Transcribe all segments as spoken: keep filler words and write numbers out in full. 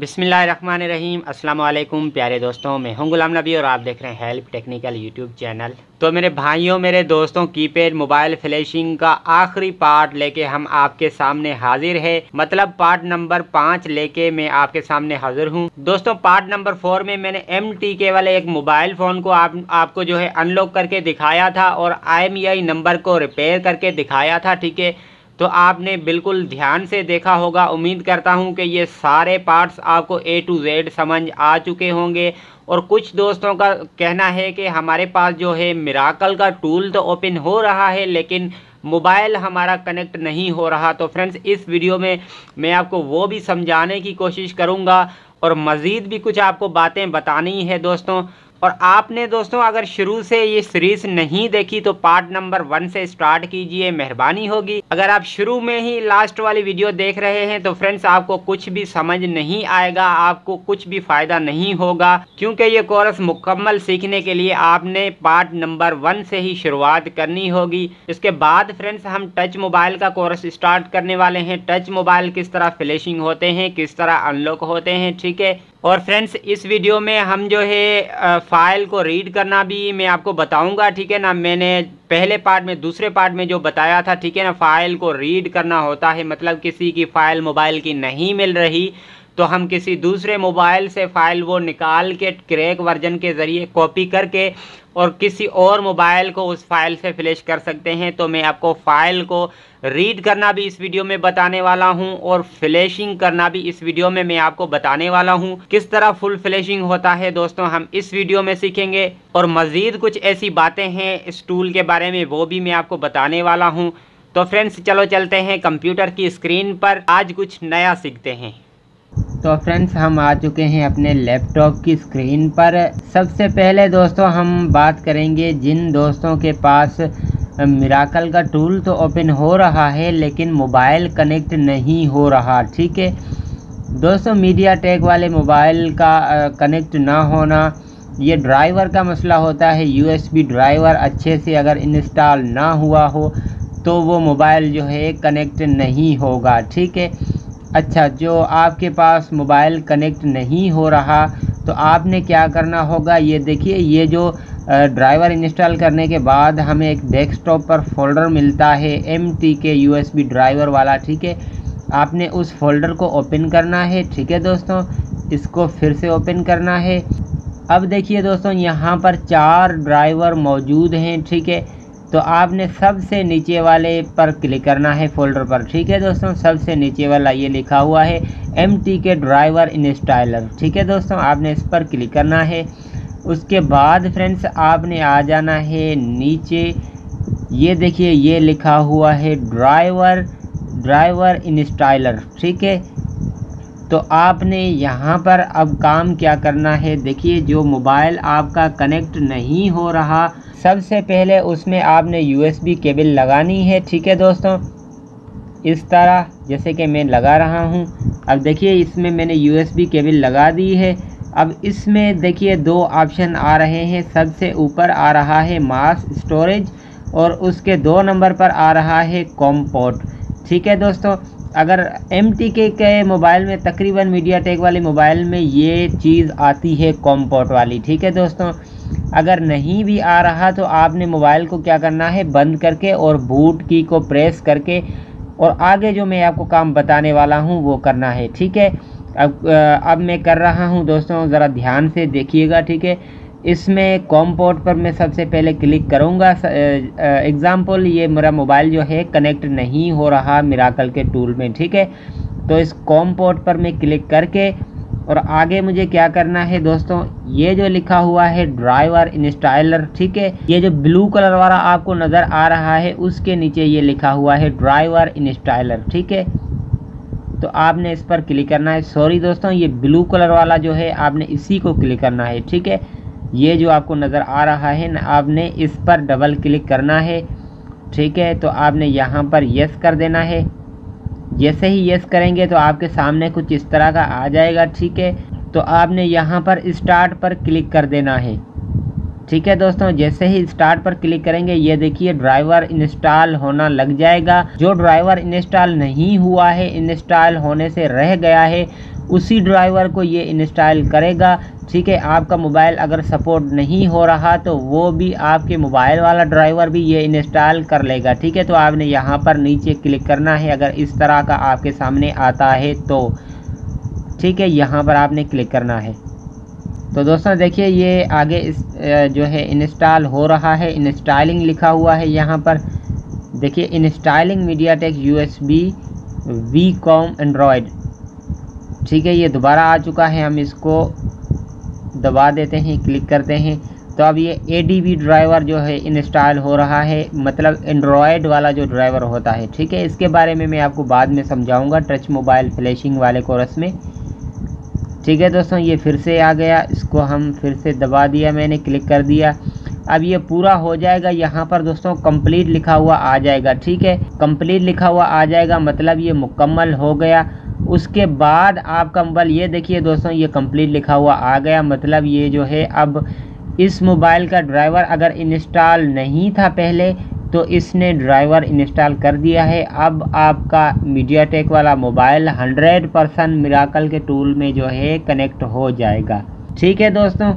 बिस्मिल्लाहिर्रहमानिर्रहीम, अस्सलाम वालेकुम प्यारे दोस्तों। मैं हूं गुलाम नबी और आप देख रहे हैं हेल्प टेक्निकल यूट्यूब चैनल। तो मेरे भाइयों मेरे दोस्तों, कीपैड मोबाइल फ्लैशिंग का आखिरी पार्ट लेके हम आपके सामने हाजिर है, मतलब पार्ट नंबर पाँच लेके मैं आपके सामने हाजिर हूं। दोस्तों पार्ट नंबर फोर में मैंने एम टी के वाले एक मोबाइल फ़ोन को आप आपको जो है अनलॉक करके दिखाया था और I M E I number को रिपेयर करके दिखाया था, ठीक है। तो आपने बिल्कुल ध्यान से देखा होगा। उम्मीद करता हूं कि ये सारे पार्ट्स आपको ए टू जेड समझ आ चुके होंगे। और कुछ दोस्तों का कहना है कि हमारे पास जो है मिराकल का टूल तो ओपन हो रहा है लेकिन मोबाइल हमारा कनेक्ट नहीं हो रहा। तो फ्रेंड्स, इस वीडियो में मैं आपको वो भी समझाने की कोशिश करूँगा और मज़ीद भी कुछ आपको बातें बतानी है दोस्तों। और आपने दोस्तों अगर शुरू से ये सीरीज़ नहीं देखी तो पार्ट नंबर वन से स्टार्ट कीजिए, मेहरबानी होगी। अगर आप शुरू में ही लास्ट वाली वीडियो देख रहे हैं तो फ्रेंड्स आपको कुछ भी समझ नहीं आएगा, आपको कुछ भी फ़ायदा नहीं होगा, क्योंकि ये कोर्स मुकम्मल सीखने के लिए आपने पार्ट नंबर वन से ही शुरुआत करनी होगी। इसके बाद फ्रेंड्स हम टच मोबाइल का कोर्स स्टार्ट करने वाले हैं। टच मोबाइल किस तरह फ्लैशिंग होते हैं, किस तरह अनलॉक होते हैं, ठीक है। और फ्रेंड्स इस वीडियो में हम जो है फ़ाइल को रीड करना भी मैं आपको बताऊंगा, ठीक है ना। मैंने पहले पार्ट में दूसरे पार्ट में जो बताया था, ठीक है ना, फ़ाइल को रीड करना होता है, मतलब किसी की फ़ाइल मोबाइल की नहीं मिल रही तो हम किसी दूसरे मोबाइल से फ़ाइल वो निकाल के क्रैक वर्जन के ज़रिए कॉपी करके और किसी और मोबाइल को उस फाइल से फ्लैश कर सकते हैं। तो मैं आपको फ़ाइल को रीड करना भी इस वीडियो में बताने वाला हूं और फ्लैशिंग करना भी इस वीडियो में मैं आपको बताने वाला हूं। किस तरह फुल फ्लैशिंग होता है दोस्तों हम इस वीडियो में सीखेंगे। और मज़ीद कुछ ऐसी बातें हैं इस टूल के बारे में, वो भी मैं आपको बताने वाला हूँ। तो फ्रेंड्स चलो चलते हैं कंप्यूटर की स्क्रीन पर, आज कुछ नया सीखते हैं। तो फ्रेंड्स हम आ चुके हैं अपने लैपटॉप की स्क्रीन पर। सबसे पहले दोस्तों हम बात करेंगे जिन दोस्तों के पास मिराकल का टूल तो ओपन हो रहा है लेकिन मोबाइल कनेक्ट नहीं हो रहा, ठीक है दोस्तों। मीडियाटेक वाले मोबाइल का कनेक्ट ना होना ये ड्राइवर का मसला होता है। यू एस बी ड्राइवर अच्छे से अगर इंस्टॉल ना हुआ हो तो वो मोबाइल जो है कनेक्ट नहीं होगा, ठीक है। अच्छा, जो आपके पास मोबाइल कनेक्ट नहीं हो रहा तो आपने क्या करना होगा, ये देखिए ये जो ड्राइवर इंस्टॉल करने के बाद हमें एक डेस्कटॉप पर फोल्डर मिलता है M T K U S B driver वाला, ठीक है। आपने उस फोल्डर को ओपन करना है, ठीक है दोस्तों। इसको फिर से ओपन करना है। अब देखिए दोस्तों यहाँ पर चार ड्राइवर मौजूद हैं, ठीक है। तो आपने सबसे नीचे वाले पर क्लिक करना है फोल्डर पर, ठीक है दोस्तों। सबसे नीचे वाला ये लिखा हुआ है M T K driver installer, ठीक है दोस्तों। आपने इस पर क्लिक करना है। उसके बाद फ्रेंड्स आपने आ जाना है नीचे, ये देखिए ये लिखा हुआ है ड्राइवर ड्राइवर इंस्टॉलर, ठीक है। तो आपने यहाँ पर अब काम क्या करना है, देखिए जो मोबाइल आपका कनेक्ट नहीं हो रहा सबसे पहले उसमें आपने यू एस बी केबल लगानी है, ठीक है दोस्तों। इस तरह जैसे कि मैं लगा रहा हूं, अब देखिए इसमें मैंने यू एस बी केबल लगा दी है। अब इसमें देखिए दो ऑप्शन आ रहे हैं, सबसे ऊपर आ रहा है मास स्टोरेज और उसके दो नंबर पर आ रहा है कॉम पोर्ट, ठीक है दोस्तों। अगर एम टी के के मोबाइल में तकरीबन मीडियाटेक वाले मोबाइल में ये चीज़ आती है कॉम पोर्ट वाली, ठीक है दोस्तों। अगर नहीं भी आ रहा तो आपने मोबाइल को क्या करना है, बंद करके और बूट की को प्रेस करके और आगे जो मैं आपको काम बताने वाला हूं वो करना है, ठीक है। अब अब मैं कर रहा हूं दोस्तों, ज़रा ध्यान से देखिएगा, ठीक है। इसमें कॉम पोर्ट पर मैं सबसे पहले क्लिक करूंगा। एग्ज़ाम्पल ये मेरा मोबाइल जो है कनेक्ट नहीं हो रहा मिराकल के टूल में, ठीक है। तो इस कॉम पोर्ट पर मैं क्लिक करके और आगे मुझे क्या करना है दोस्तों, ये जो लिखा हुआ है ड्राइवर इंस्टॉलर, ठीक है, ये जो ब्लू कलर वाला आपको नज़र आ रहा है उसके नीचे ये लिखा हुआ है ड्राइवर इंस्टॉलर, ठीक है। तो आपने इस पर क्लिक करना है। सॉरी दोस्तों, ये ब्लू कलर वाला जो है आपने इसी को क्लिक करना है, ठीक है। ये जो आपको नज़र आ रहा है ना, आपने इस पर डबल क्लिक करना है, ठीक है। तो आपने यहाँ पर येस कर देना है। जैसे ही येस करेंगे तो आपके सामने कुछ इस तरह का आ जाएगा, ठीक है। तो आपने यहाँ पर स्टार्ट पर क्लिक कर देना है, ठीक है दोस्तों। जैसे ही स्टार्ट पर क्लिक करेंगे ये देखिए ड्राइवर इंस्टॉल होना लग जाएगा। जो ड्राइवर इंस्टॉल नहीं हुआ है, इंस्टॉल होने से रह गया है, उसी ड्राइवर को ये इंस्टॉल करेगा। ठीक है, आपका मोबाइल अगर सपोर्ट नहीं हो रहा तो वो भी आपके मोबाइल वाला ड्राइवर भी ये इंस्टॉल कर लेगा। ठीक है, तो आपने यहाँ पर नीचे क्लिक करना है अगर इस तरह का आपके सामने आता है तो। ठीक है, यहाँ पर आपने क्लिक करना है। तो दोस्तों देखिए ये आगे इस जो है इंस्टॉल हो रहा है, इंस्टॉलिंग लिखा हुआ है यहाँ पर। देखिए installing MediaTek USB VCOM Android. ठीक है, ये दोबारा आ चुका है, हम इसको दबा देते हैं, क्लिक करते हैं। तो अब ये एडीबी ड्राइवर जो है इंस्टॉल हो रहा है, मतलब एंड्रॉयड वाला जो ड्राइवर होता है। ठीक है, इसके बारे में मैं आपको बाद में समझाऊंगा टच मोबाइल फ्लैशिंग वाले कोर्स में। ठीक है दोस्तों, ये फिर से आ गया, इसको हम फिर से दबा दिया, मैंने क्लिक कर दिया। अब ये पूरा हो जाएगा, यहाँ पर दोस्तों कंप्लीट लिखा हुआ आ जाएगा। ठीक है, कंप्लीट लिखा हुआ आ जाएगा मतलब ये मुकम्मल हो गया। उसके बाद आपका मोबाइल, ये देखिए दोस्तों ये कंप्लीट लिखा हुआ आ गया, मतलब ये जो है अब इस मोबाइल का ड्राइवर अगर इंस्टॉल नहीं था पहले तो इसने ड्राइवर इंस्टॉल कर दिया है। अब आपका मीडियाटेक वाला मोबाइल हंड्रेड परसेंट मिराकल के टूल में जो है कनेक्ट हो जाएगा। ठीक है दोस्तों,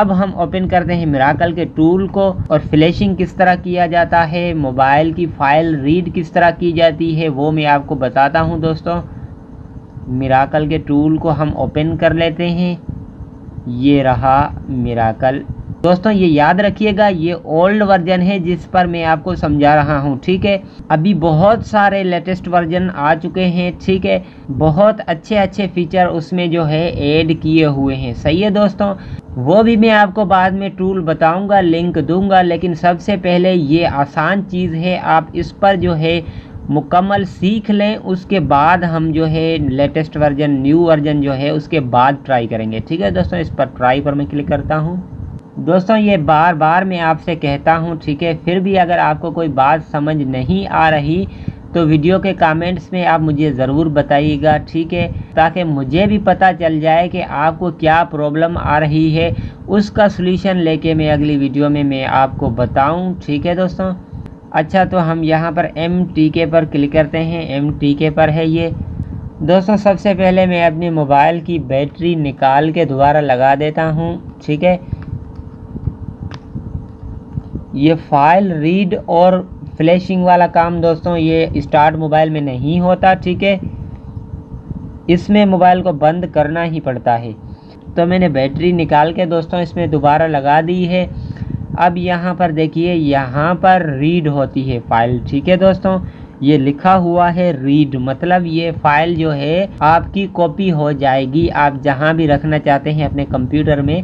अब हम ओपन करते हैं मिराकल के टूल को, और फ्लैशिंग किस तरह किया जाता है, मोबाइल की फ़ाइल रीड किस तरह की जाती है वो मैं आपको बताता हूं। दोस्तों मिराकल के टूल को हम ओपन कर लेते हैं, ये रहा मिराकल। दोस्तों ये याद रखिएगा ये ओल्ड वर्जन है जिस पर मैं आपको समझा रहा हूँ। ठीक है, अभी बहुत सारे लेटेस्ट वर्जन आ चुके हैं। ठीक है, बहुत अच्छे अच्छे फीचर उसमें जो है ऐड किए हुए हैं। सही है दोस्तों, वो भी मैं आपको बाद में टूल बताऊंगा, लिंक दूंगा, लेकिन सबसे पहले ये आसान चीज़ है, आप इस पर जो है मुकम्मल सीख लें, उसके बाद हम जो है लेटेस्ट वर्जन न्यू वर्जन जो है उसके बाद ट्राई करेंगे। ठीक है दोस्तों, इस पर ट्राई पर मैं क्लिक करता हूँ। दोस्तों ये बार बार मैं आपसे कहता हूँ, ठीक है, फिर भी अगर आपको कोई बात समझ नहीं आ रही तो वीडियो के कमेंट्स में आप मुझे ज़रूर बताइएगा। ठीक है, ताकि मुझे भी पता चल जाए कि आपको क्या प्रॉब्लम आ रही है, उसका सलूशन लेके मैं अगली वीडियो में मैं आपको बताऊँ। ठीक है दोस्तों, अच्छा तो हम यहाँ पर एम टी के पर क्लिक करते हैं, एम टी के पर है ये। दोस्तों सबसे पहले मैं अपने मोबाइल की बैटरी निकाल के दोबारा लगा देता हूँ। ठीक है, ये फाइल रीड और फ्लैशिंग वाला काम दोस्तों ये स्टार्ट मोबाइल में नहीं होता। ठीक है, इसमें मोबाइल को बंद करना ही पड़ता है। तो मैंने बैटरी निकाल के दोस्तों इसमें दोबारा लगा दी है। अब यहाँ पर देखिए, यहाँ पर रीड होती है फाइल। ठीक है दोस्तों, ये लिखा हुआ है रीड, मतलब ये फाइल जो है आपकी कॉपी हो जाएगी। आप जहाँ भी रखना चाहते हैं अपने कंप्यूटर में,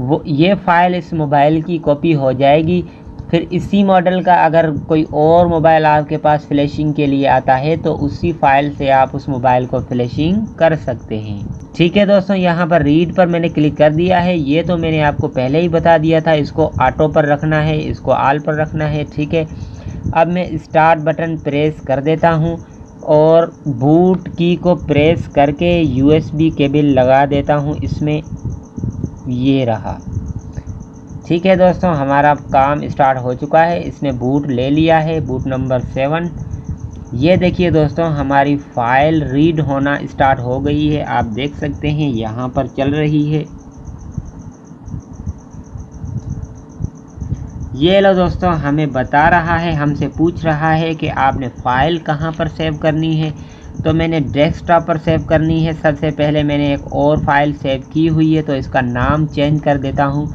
वो ये फ़ाइल इस मोबाइल की कॉपी हो जाएगी। फिर इसी मॉडल का अगर कोई और मोबाइल आपके पास फ्लैशिंग के लिए आता है तो उसी फ़ाइल से आप उस मोबाइल को फ्लैशिंग कर सकते हैं। ठीक है दोस्तों, यहाँ पर रीड पर मैंने क्लिक कर दिया है। ये तो मैंने आपको पहले ही बता दिया था, इसको ऑटो पर रखना है, इसको ऑल पर रखना है। ठीक है, अब मैं स्टार्ट बटन प्रेस कर देता हूँ और बूट की को प्रेस करके यू एस बी केबल लगा देता हूँ इसमें, ये रहा। ठीक है दोस्तों, हमारा काम स्टार्ट हो चुका है, इसने बूट ले लिया है, बूट नंबर सेवन। ये देखिए दोस्तों हमारी फाइल रीड होना स्टार्ट हो गई है, आप देख सकते हैं यहाँ पर चल रही है। ये लो दोस्तों, हमें बता रहा है, हमसे पूछ रहा है कि आपने फ़ाइल कहाँ पर सेव करनी है। तो मैंने डेस्कटॉप पर सेव करनी है। सबसे पहले मैंने एक और फाइल सेव की हुई है तो इसका नाम चेंज कर देता हूँ।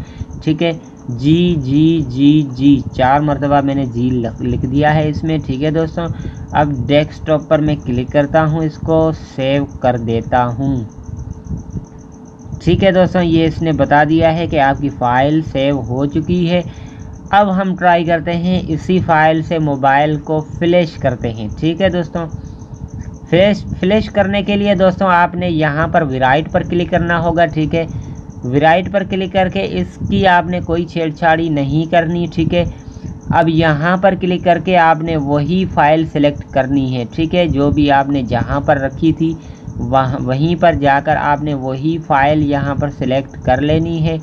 ठीक है, जी जी जी जी चार मरतबा मैंने जी लिख दिया है इसमें। ठीक है दोस्तों, अब डेस्कटॉप पर मैं क्लिक करता हूँ, इसको सेव कर देता हूँ। ठीक है दोस्तों, ये इसने बता दिया है कि आपकी फ़ाइल सेव हो चुकी है। अब हम ट्राई करते हैं, इसी फाइल से मोबाइल को फ्लैश करते हैं। ठीक है दोस्तों, फ्लैश फ्लैश करने के लिए दोस्तों आपने यहाँ पर राइट पर क्लिक करना होगा। ठीक है, राइट पर क्लिक करके इसकी आपने कोई छेड़छाड़ी नहीं करनी। ठीक है, अब यहाँ पर क्लिक करके आपने वही फ़ाइल सेलेक्ट करनी है। ठीक है, जो भी आपने जहाँ पर रखी थी वहाँ वहीं पर जाकर आपने वही फ़ाइल यहाँ पर सिलेक्ट कर लेनी है।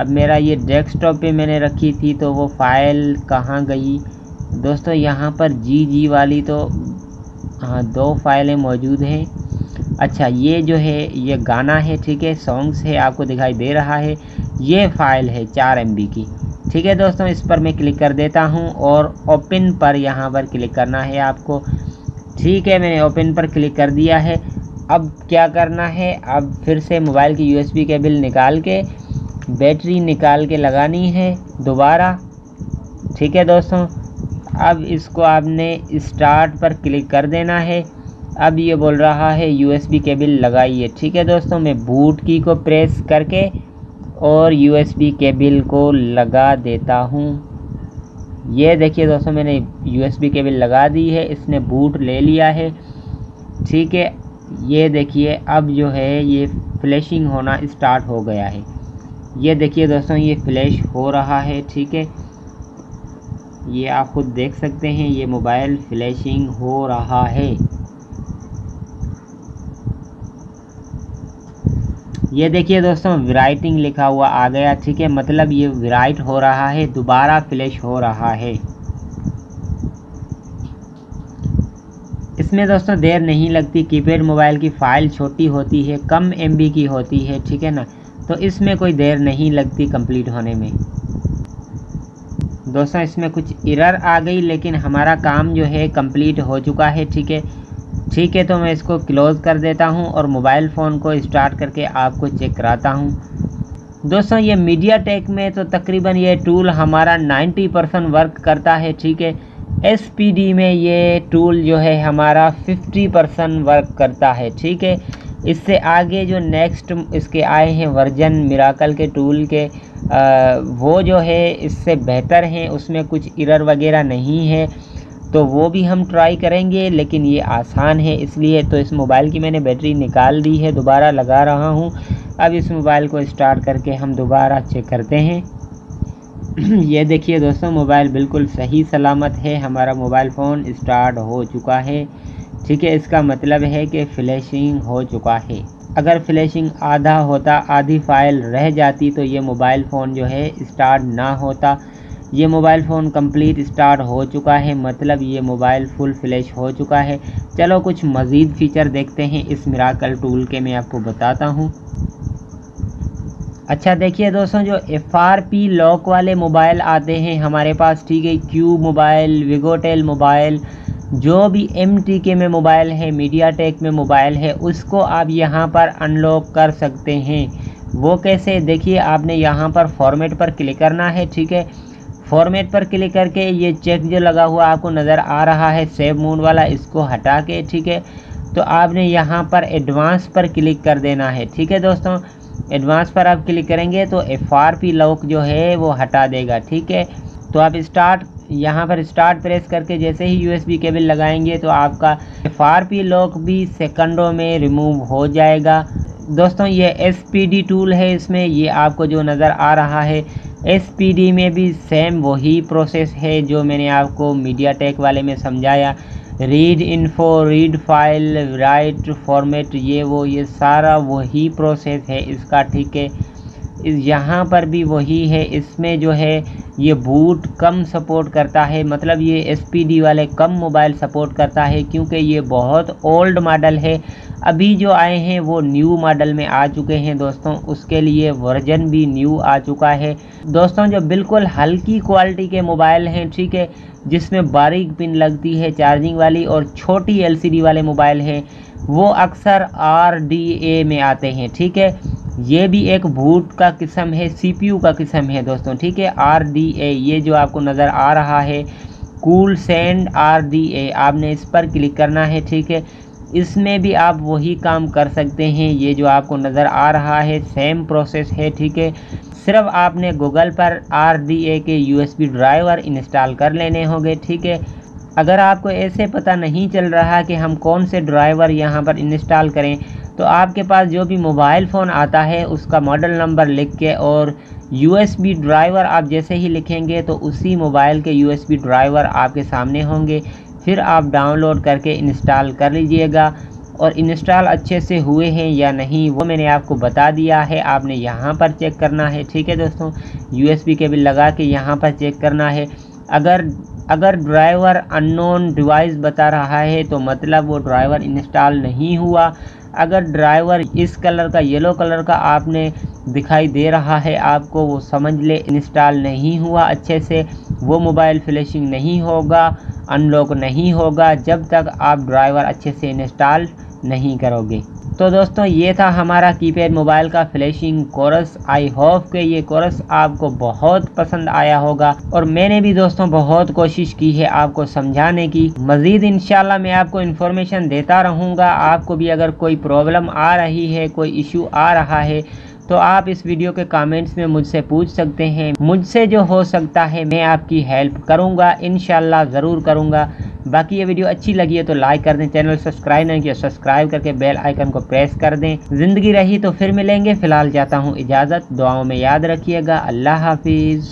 अब मेरा ये डेस्कटॉप पे मैंने रखी थी तो वो फ़ाइल कहाँ गई दोस्तों, यहाँ पर जी जी वाली तो हाँ दो फाइलें मौजूद हैं। अच्छा ये जो है ये गाना है, ठीक है, सॉन्ग्स है, आपको दिखाई दे रहा है। ये फ़ाइल है चार एम बी की, ठीक है दोस्तों। इस पर मैं क्लिक कर देता हूं और ओपन पर यहाँ पर क्लिक करना है आपको, ठीक है। मैंने ओपन पर क्लिक कर दिया है। अब क्या करना है, अब फिर से मोबाइल की यूएसबी केबल निकाल के बैटरी निकाल के लगानी है दोबारा, ठीक है दोस्तों। अब इसको आपने स्टार्ट पर क्लिक कर देना है। अब ये बोल रहा है यूएसबी केबल लगाइए, ठीक है दोस्तों। मैं बूट की को प्रेस करके और यूएसबी केबल को लगा देता हूँ। ये देखिए दोस्तों, मैंने यूएसबी केबल लगा दी है, इसने बूट ले लिया है, ठीक है। ये देखिए अब जो है ये फ्लैशिंग होना स्टार्ट हो गया है। ये देखिए दोस्तों, ये फ्लैश हो रहा है, ठीक है। ये आप खुद देख सकते हैं, ये मोबाइल फ्लैशिंग हो रहा है। ये देखिए दोस्तों, राइटिंग लिखा हुआ आ गया, ठीक है, मतलब ये राइट हो रहा है, दोबारा फ्लैश हो रहा है। इसमें दोस्तों देर नहीं लगती, कीपैड मोबाइल की फ़ाइल छोटी होती है, कम एमबी की होती है, ठीक है ना, तो इसमें कोई देर नहीं लगती कंप्लीट होने में। दोस्तों इसमें कुछ एरर आ गई, लेकिन हमारा काम जो है कंप्लीट हो चुका है, ठीक है ठीक है तो मैं इसको क्लोज़ कर देता हूं और मोबाइल फ़ोन को स्टार्ट करके आपको चेक कराता हूं। दोस्तों ये मीडियाटेक में तो तकरीबन ये टूल हमारा नब्बे परसेंट वर्क करता है, ठीक है। एसपीडी में ये टूल जो है हमारा पचास परसेंट वर्क करता है, ठीक है। इससे आगे जो नेक्स्ट इसके आए हैं वर्जन मिराकल के टूल के, आ, वो जो है इससे बेहतर हैं, उसमें कुछ एरर वगैरह नहीं है, तो वो भी हम ट्राई करेंगे। लेकिन ये आसान है इसलिए। तो इस मोबाइल की मैंने बैटरी निकाल दी है, दोबारा लगा रहा हूँ। अब इस मोबाइल को स्टार्ट करके हम दोबारा चेक करते हैं। ये देखिए दोस्तों, मोबाइल बिल्कुल सही सलामत है, हमारा मोबाइल फ़ोन स्टार्ट हो चुका है, ठीक है। इसका मतलब है कि फ्लैशिंग हो चुका है। अगर फ्लैशिंग आधा होता, आधी फ़ाइल रह जाती, तो ये मोबाइल फ़ोन जो है स्टार्ट ना होता। ये मोबाइल फ़ोन कंप्लीट स्टार्ट हो चुका है, मतलब ये मोबाइल फुल फ्लैश हो चुका है। चलो कुछ मज़ीद फ़ीचर देखते हैं इस मिराकल टूल के, मैं आपको बताता हूँ। अच्छा देखिए दोस्तों, जो एफ आर पी लॉक वाले मोबाइल आते हैं हमारे पास, ठीक है, क्यू मोबाइल, विगोटेल मोबाइल, जो भी एम टी के में मोबाइल है, मीडियाटेक में मोबाइल है, उसको आप यहाँ पर अनलॉक कर सकते हैं। वो कैसे, देखिए आपने यहाँ पर फॉर्मेट पर क्लिक करना है, ठीक है। फॉर्मेट पर क्लिक करके ये चेक जो लगा हुआ आपको नज़र आ रहा है सेव मोड वाला, इसको हटा के, ठीक है, तो आपने यहाँ पर एडवांस पर क्लिक कर देना है, ठीक है दोस्तों। एडवांस पर आप क्लिक करेंगे तो एफ आर पी लॉक जो है वो हटा देगा, ठीक है। तो आप स्टार्ट यहाँ पर स्टार्ट प्रेस करके जैसे ही यूएसबी केबल लगाएंगे तो आपका एफ आर पी लॉक भी सेकंडों में रिमूव हो जाएगा। दोस्तों ये एस पी डी टूल है, इसमें ये आपको जो नज़र आ रहा है, एसपीडी में भी सेम वही प्रोसेस है जो मैंने आपको मीडियाटेक वाले में समझाया। Read info, read file, write format, ये वो ये सारा वही प्रोसेस है इसका, ठीक है। यहाँ पर भी वही है। इसमें जो है ये बूट कम सपोर्ट करता है, मतलब ये एसपीडी वाले कम मोबाइल सपोर्ट करता है, क्योंकि ये बहुत ओल्ड मॉडल है। अभी जो आए हैं वो न्यू मॉडल में आ चुके हैं दोस्तों, उसके लिए वर्जन भी न्यू आ चुका है। दोस्तों जो बिल्कुल हल्की क्वालिटी के मोबाइल हैं, ठीक है, जिसमें बारीक पिन लगती है चार्जिंग वाली और छोटी एलसीडी वाले मोबाइल हैं, वो अक्सर आरडीए में आते हैं, ठीक है। ये भी एक बूट का किस्म है, सीपीयू का किस्म है दोस्तों, ठीक है। आरडीए ये जो आपको नज़र आ रहा है, कूल सैंड आरडीए, आपने इस पर क्लिक करना है, ठीक है। इसमें भी आप वही काम कर सकते हैं, ये जो आपको नज़र आ रहा है सेम प्रोसेस है, ठीक है। सिर्फ आपने गूगल पर आरडीए के यूएसबी ड्राइवर इंस्टॉल कर लेने होंगे, ठीक है। अगर आपको ऐसे पता नहीं चल रहा कि हम कौन से ड्राइवर यहाँ पर इंस्टॉल करें, तो आपके पास जो भी मोबाइल फ़ोन आता है उसका मॉडल नंबर लिख के और यूएसबी ड्राइवर आप जैसे ही लिखेंगे तो उसी मोबाइल के यूएसबी ड्राइवर आपके सामने होंगे। फिर आप डाउनलोड करके इंस्टॉल कर लीजिएगा, और इंस्टॉल अच्छे से हुए हैं या नहीं वो मैंने आपको बता दिया है, आपने यहाँ पर चेक करना है, ठीक है दोस्तों। यूएसबी केबल लगा के यहाँ पर चेक करना है। अगर अगर ड्राइवर अननोन डिवाइस बता रहा है तो मतलब वो ड्राइवर इंस्टॉल नहीं हुआ। अगर ड्राइवर इस कलर का येलो कलर का आपने दिखाई दे रहा है आपको, वो समझ ले इंस्टॉल नहीं हुआ अच्छे से, वो मोबाइल फ्लैशिंग नहीं होगा, अनलॉक नहीं होगा जब तक आप ड्राइवर अच्छे से इंस्टॉल नहीं करोगे। तो दोस्तों ये था हमारा कीपैड मोबाइल का फ्लैशिंग कोर्स। आई होप कि ये कोर्स आपको बहुत पसंद आया होगा और मैंने भी दोस्तों बहुत कोशिश की है आपको समझाने की। मज़ीद इंशाल्लाह मैं आपको इन्फॉर्मेशन देता रहूँगा। आपको भी अगर कोई प्रॉब्लम आ रही है, कोई इशू आ रहा है तो आप इस वीडियो के कमेंट्स में मुझसे पूछ सकते हैं। मुझसे जो हो सकता है मैं आपकी हेल्प करूँगा, इंशाल्लाह ज़रूर करूँगा। बाकी ये वीडियो अच्छी लगी है तो लाइक कर दें, चैनल सब्सक्राइब नहीं किया सब्सक्राइब करके बेल आइकन को प्रेस कर दें। ज़िंदगी रही तो फिर मिलेंगे, फ़िलहाल जाता हूँ इजाज़त, दुआओं में याद रखिएगा, अल्लाह हाफिज़।